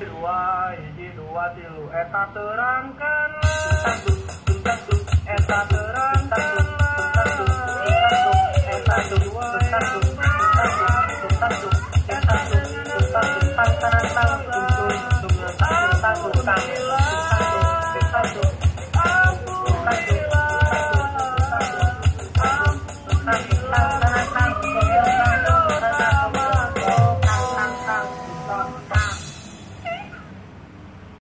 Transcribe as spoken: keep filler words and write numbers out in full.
dua, hiji, dua, tilu. Eta terangkanlah, eta terangkanlah.